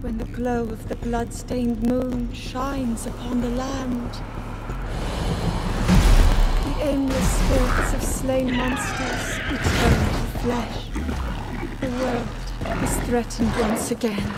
When the glow of the blood-stained moon shines upon the land, the aimless spirits of slain monsters return to flesh. The world is threatened once again.